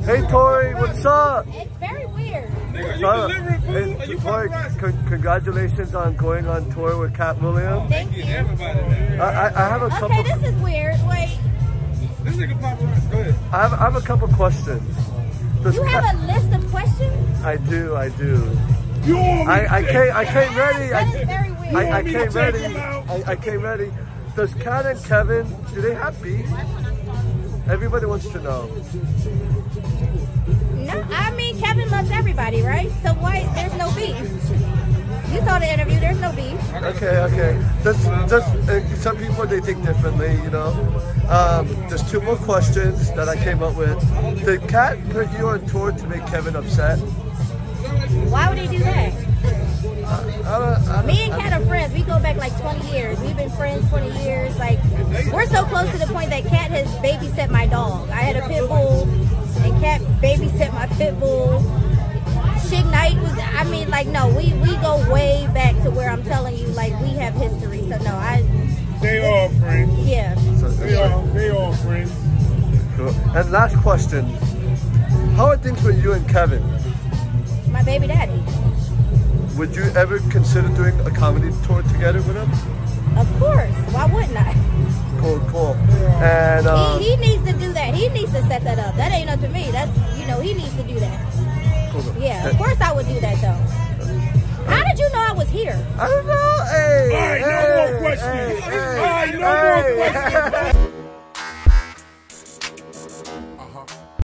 Hey Torrei, what's up? It's very weird. Congratulations on going on tour with Katt Williams. Thank you. I have a couple. Okay, this is weird. Wait. This nigga paparazzi. Go ahead. I have a couple questions. Does you have a list of questions? I do. I came ready. Does Katt and Kevin, do they have beef? Everybody wants to know. No, I mean, Kevin loves everybody, right? So why, there's no beef. You saw the interview, there's no beef. Okay. Some people, they think differently, you know? There's two more questions that I came up with. Did Katt put you on tour to make Kevin upset? Why would he do that? Me and Katt are friends. We go back like 20 years. We've been friends 20 years. Like, we're so close to the point that Katt has babysat my dog. I had a pit bull, and Katt babysat my pit bull. Suge Knight was, I mean, like, no, we go way back to where I'm telling you, like, we have history. So, no, They all friends. Yeah. They all friends. Cool. And last question. How are things with you and Kevin? My baby daddy. Would you ever consider doing a comedy tour together with him? Of course. Why wouldn't I? Cool. And he needs to do that. He needs to set that up. That ain't up to me. That's, you know, he needs to do that. Cool. Yeah, of course I would do that though. How did you know I was here? I don't know. Hey, all right, no more questions.